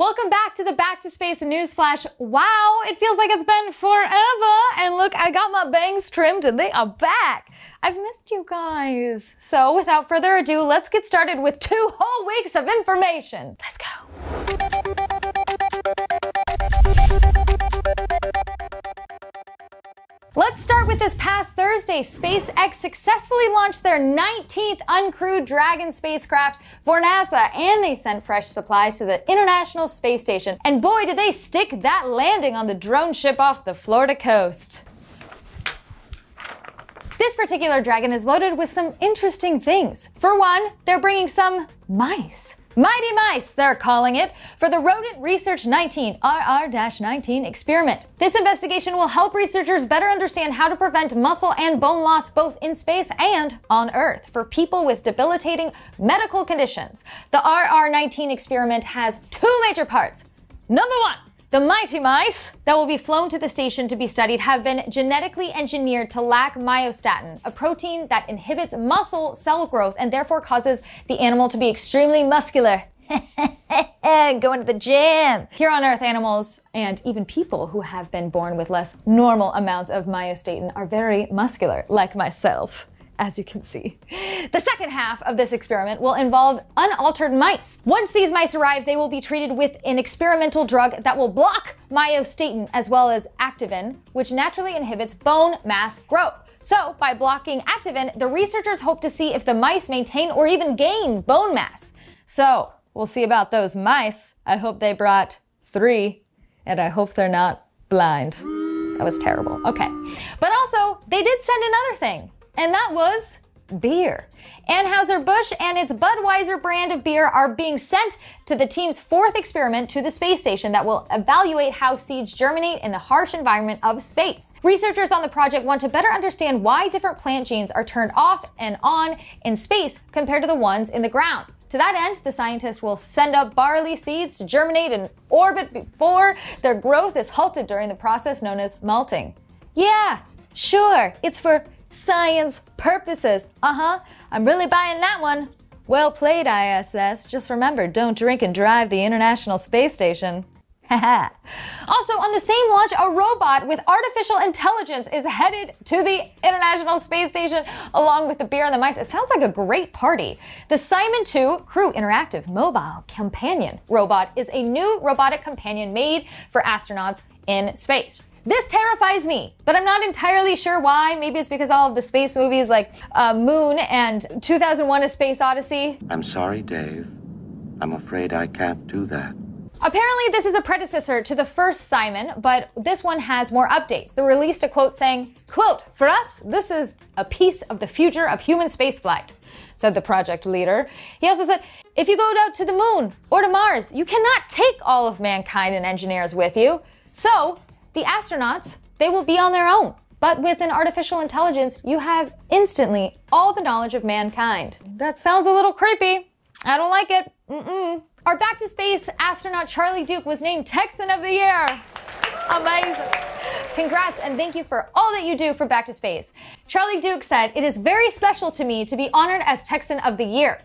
Welcome back to the Back to Space News Flash. Wow, it feels like it's been forever. And look, I got my bangs trimmed and they are back. I've missed you guys. So without further ado, let's get started with 2 whole weeks of information. Let's go. Let's start with this past Thursday. SpaceX successfully launched their 19th uncrewed Dragon spacecraft for NASA, and they sent fresh supplies to the International Space Station. And boy, did they stick that landing on the drone ship off the Florida coast. This particular Dragon is loaded with some interesting things. For one, they're bringing some mice. Mighty mice, they're calling it, for the Rodent Research 19, RR-19 experiment. This investigation will help researchers better understand how to prevent muscle and bone loss both in space and on Earth for people with debilitating medical conditions. The RR-19 experiment has 2 major parts. Number 1, the mighty mice that will be flown to the station to be studied have been genetically engineered to lack myostatin, a protein that inhibits muscle cell growth and therefore causes the animal to be extremely muscular. Going to the gym. Here on Earth, animals and even people who have been born with less normal amounts of myostatin are very muscular, like myself, as you can see. The second half of this experiment will involve unaltered mice. Once these mice arrive, they will be treated with an experimental drug that will block myostatin as well as activin, which naturally inhibits bone mass growth. So by blocking activin, the researchers hope to see if the mice maintain or even gain bone mass. So we'll see about those mice. I hope they brought 3, and I hope they're not blind. That was terrible, okay. But also, they did send another thing. And that was beer. Anheuser-Busch and its Budweiser brand of beer are being sent to the team's 4th experiment to the space station that will evaluate how seeds germinate in the harsh environment of space. Researchers on the project want to better understand why different plant genes are turned off and on in space compared to the ones in the ground. To that end, the scientists will send up barley seeds to germinate in orbit before their growth is halted during the process known as malting. Yeah, sure, it's for science purposes. I'm really buying that one. Well played, ISS. Just remember, don't drink and drive the International Space Station. Also, on the same launch, a robot with artificial intelligence is headed to the International Space Station along with the beer and the mice. It sounds like a great party. The SIMON 2 Crew Interactive Mobile Companion robot is a new robotic companion made for astronauts in space. This terrifies me, but I'm not entirely sure why. Maybe it's because all of the space movies like Moon and 2001: A Space Odyssey. I'm sorry, Dave. I'm afraid I can't do that. Apparently, this is a predecessor to the first Simon, but this one has more updates. They released a quote saying, quote, "For us, this is a piece of the future of human spaceflight," said the project leader. He also said, "If you go out to the moon or to Mars, you cannot take all of mankind and engineers with you. So the astronauts, they will be on their own. But with an artificial intelligence, you have instantly all the knowledge of mankind." That sounds a little creepy. I don't like it. Our Back to Space astronaut Charlie Duke was named Texan of the Year. Amazing. Congrats, and thank you for all that you do for Back to Space. Charlie Duke said, "It is very special to me to be honored as Texan of the Year.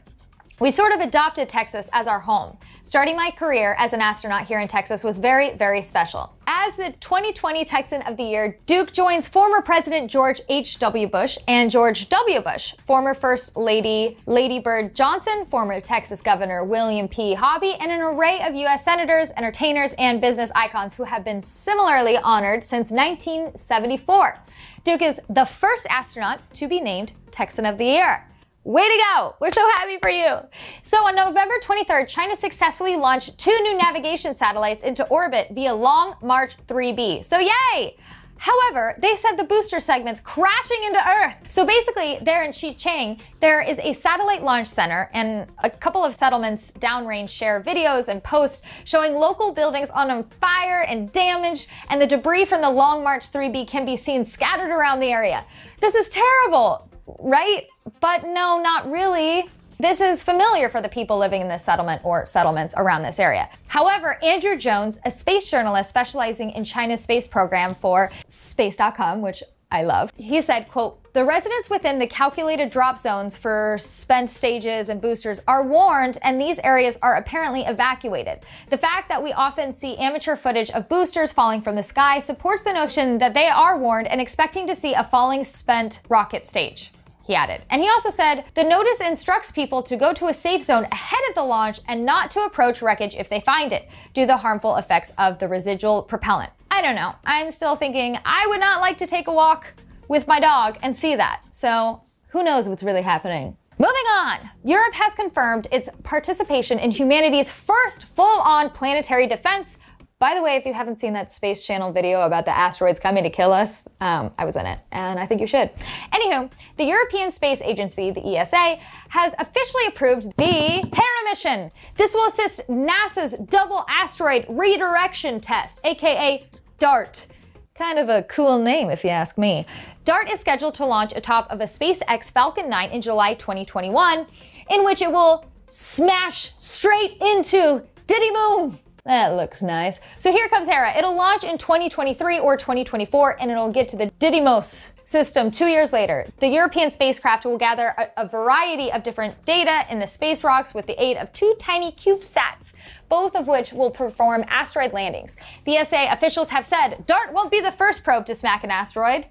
We sort of adopted Texas as our home. Starting my career as an astronaut here in Texas was very, very special." As the 2020 Texan of the Year, Duke joins former President George H.W. Bush and George W. Bush, former First Lady Lady Bird Johnson, former Texas Governor William P. Hobby, and an array of U.S. senators, entertainers, and business icons who have been similarly honored since 1974. Duke is the first astronaut to be named Texan of the Year. Way to go! We're so happy for you. So on November 23rd, China successfully launched 2 new navigation satellites into orbit via Long March 3B. So yay! However, they sent the booster segments crashing into Earth. So basically, there in Xichang, there is a satellite launch center, and a couple of settlements downrange share videos and posts showing local buildings on fire and damaged, and the debris from the Long March 3B can be seen scattered around the area. This is terrible, right? But no, not really. This is familiar for the people living in this settlement or settlements around this area. However, Andrew Jones, a space journalist specializing in China's space program for space.com, which I loved. He said, quote, "The residents within the calculated drop zones for spent stages and boosters are warned, and these areas are apparently evacuated. The fact that we often see amateur footage of boosters falling from the sky supports the notion that they are warned and expecting to see a falling spent rocket stage," he added. And he also said, "The notice instructs people to go to a safe zone ahead of the launch and not to approach wreckage if they find it, due to the harmful effects of the residual propellant." I don't know. I'm still thinking I would not like to take a walk with my dog and see that. So who knows what's really happening. Moving on, Europe has confirmed its participation in humanity's first full-on planetary defense. By the way, if you haven't seen that Space Channel video about the asteroids coming to kill us, I was in it, and I think you should. Anywho, the European Space Agency, the ESA, has officially approved the Hera mission. This will assist NASA's Double Asteroid Redirection Test, aka DART. Kind of a cool name, if you ask me. DART is scheduled to launch atop of a SpaceX Falcon 9 in July 2021, in which it will smash straight into Didymoon. That looks nice. So here comes Hera. It'll launch in 2023 or 2024, and it'll get to the Didymos system 2 years later. The European spacecraft will gather a variety of different data in the space rocks with the aid of two tiny CubeSats, both of which will perform asteroid landings. The ESA officials have said DART won't be the first probe to smack an asteroid.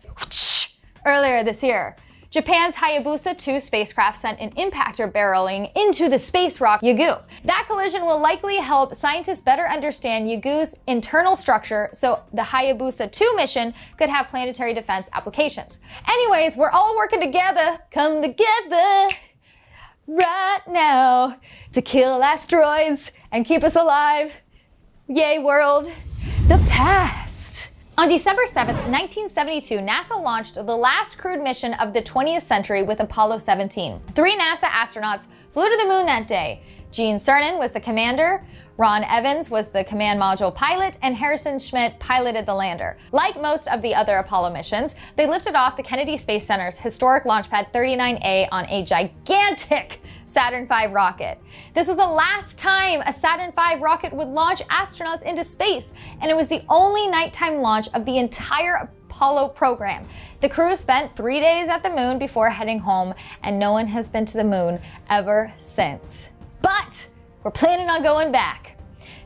Earlier this year, Japan's Hayabusa-2 spacecraft sent an impactor barreling into the space rock Yugu. That collision will likely help scientists better understand Yugu's internal structure, so the Hayabusa-2 mission could have planetary defense applications. Anyways, we're all working together, come together right now to kill asteroids and keep us alive. Yay, world. The path. On December 7th, 1972, NASA launched the last crewed mission of the 20th century with Apollo 17. 3 NASA astronauts flew to the moon that day. Gene Cernan was the commander, Ron Evans was the command module pilot, and Harrison Schmitt piloted the lander. Like most of the other Apollo missions, they lifted off the Kennedy Space Center's historic Launch Pad 39A on a gigantic Saturn V rocket. This was the last time a Saturn V rocket would launch astronauts into space, and it was the only nighttime launch of the entire Apollo program. The crew spent 3 days at the moon before heading home, and no one has been to the moon ever since. But we're planning on going back.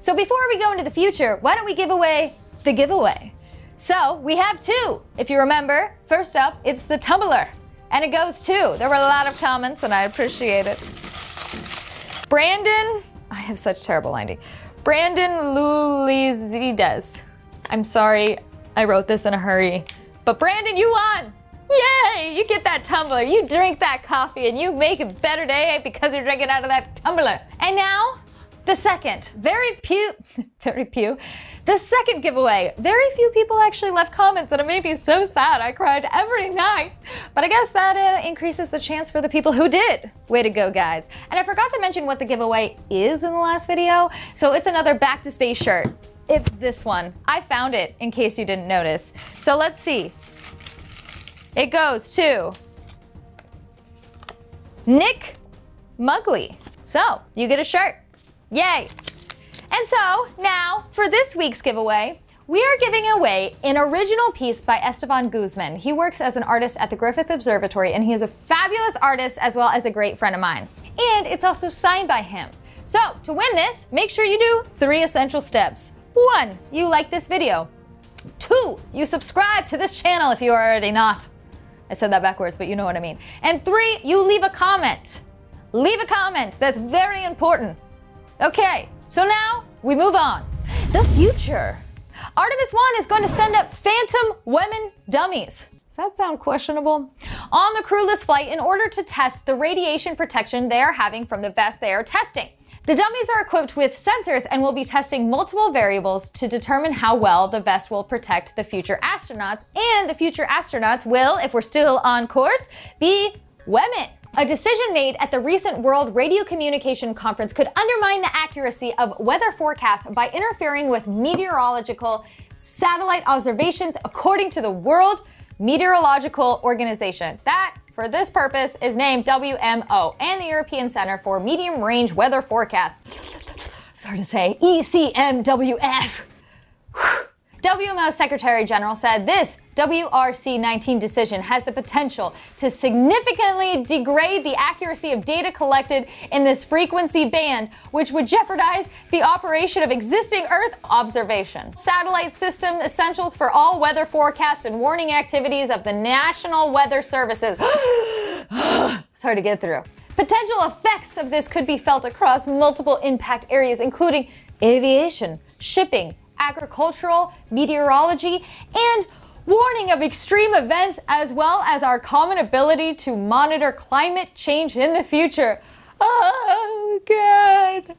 So before we go into the future, why don't we give away the giveaway? So we have two, if you remember. First up, it's the tumbler. And it goes to, there were a lot of comments and I appreciate it. Brandon, I have such terrible writing. Brandon Lulizides. I'm sorry, I wrote this in a hurry. But Brandon, you won! Yay, you get that tumbler, you drink that coffee, and you make a better day because you're drinking out of that tumbler. And now, the second, the second giveaway. Very few people actually left comments, and it made me so sad. I cried every night. But I guess that increases the chance for the people who did. Way to go, guys. And I forgot to mention what the giveaway is in the last video. So it's another Back to Space shirt. It's this one. I found it, in case you didn't notice. So let's see. It goes to Nick Mugley. So you get a shirt. Yay. And so now for this week's giveaway, we are giving away an original piece by Esteban Guzman. He works as an artist at the Griffith Observatory, and he is a fabulous artist as well as a great friend of mine. And it's also signed by him. So to win this, make sure you do 3 essential steps. 1, you like this video. 2, you subscribe to this channel if you are already not. I said that backwards, but you know what I mean. And 3, you leave a comment. Leave a comment, that's very important. Okay, so now we move on. The future. Artemis 1 is going to send up phantom women dummies. Does that sound questionable? On the crewless flight in order to test the radiation protection they are having from the vest they are testing. The dummies are equipped with sensors and will be testing multiple variables to determine how well the vest will protect the future astronauts, and the future astronauts will, if we're still on course, be women. A decision made at the recent World Radio Communication Conference could undermine the accuracy of weather forecasts by interfering with meteorological satellite observations, according to the World Meteorological Organization. That, for this purpose, is named WMO, and the European Center for Medium Range Weather Forecast. It's hard to say, ECMWF. WMO Secretary General said this WRC 19 decision has the potential to significantly degrade the accuracy of data collected in this frequency band, which would jeopardize the operation of existing Earth observation, satellite system essentials for all weather forecast and warning activities of the National Weather Services. It's hard to get through. Potential effects of this could be felt across multiple impact areas, including aviation, shipping, agricultural, meteorology, and warning of extreme events, as well as our common ability to monitor climate change in the future. Oh, God.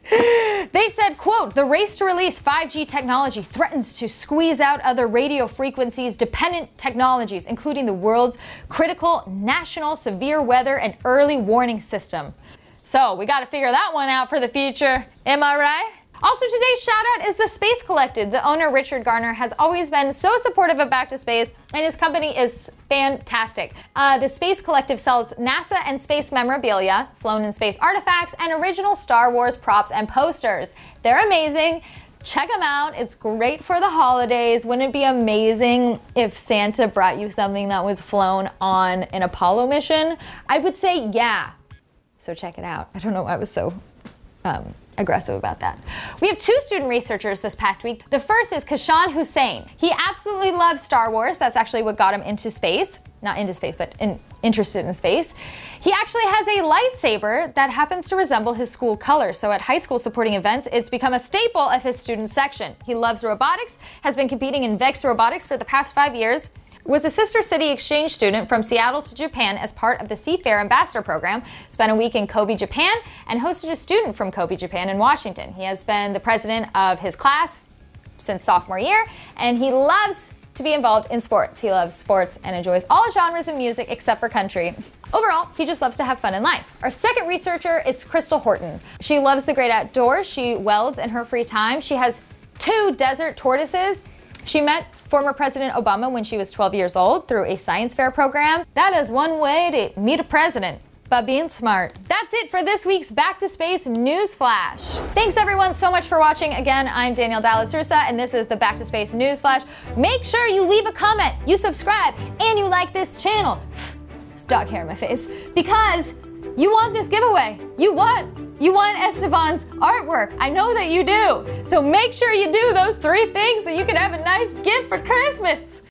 They said, quote, the race to release 5G technology threatens to squeeze out other radio frequencies dependent technologies, including the world's critical national severe weather and early warning system. So we got to figure that one out for the future. Am I right? Also, today's shout out is The Space Collective. The owner, Richard Garner, has always been so supportive of Back to Space, and his company is fantastic. The Space Collective sells NASA and space memorabilia, flown in space artifacts, and original Star Wars props and posters. They're amazing. Check them out. It's great for the holidays. Wouldn't it be amazing if Santa brought you something that was flown on an Apollo mission? I would say yeah. So check it out. I don't know why I was so aggressive about that. We have two student researchers this past week. The first is Kashan Hussain. He absolutely loves Star Wars. That's actually what got him into space. Not into space, but interested in space. He actually has a lightsaber that happens to resemble his school color. So at high school supporting events, it's become a staple of his student section. He loves robotics, has been competing in VEX Robotics for the past 5 years, was a sister city exchange student from Seattle to Japan as part of the Seafair Ambassador Program, spent a week in Kobe, Japan, and hosted a student from Kobe, Japan in Washington. He has been the president of his class since sophomore year, and he loves to be involved in sports. He loves sports and enjoys all genres of music except for country. Overall, he just loves to have fun in life. Our second researcher is Crystal Horton. She loves the great outdoors. She welds in her free time. She has two desert tortoises. She met former President Obama when she was 12 years old through a science fair program. That is one way to meet a president, by being smart. That's it for this week's Back to Space News Flash. Thanks everyone so much for watching. Again, I'm Danielle Dallas-Rusa, and this is the Back to Space News Flash. Make sure you leave a comment, you subscribe, and you like this channel. There's dog hair in my face. Because you want this giveaway. You want Estevan's artwork. I know that you do. So make sure you do those three things so you can have a nice gift for Christmas.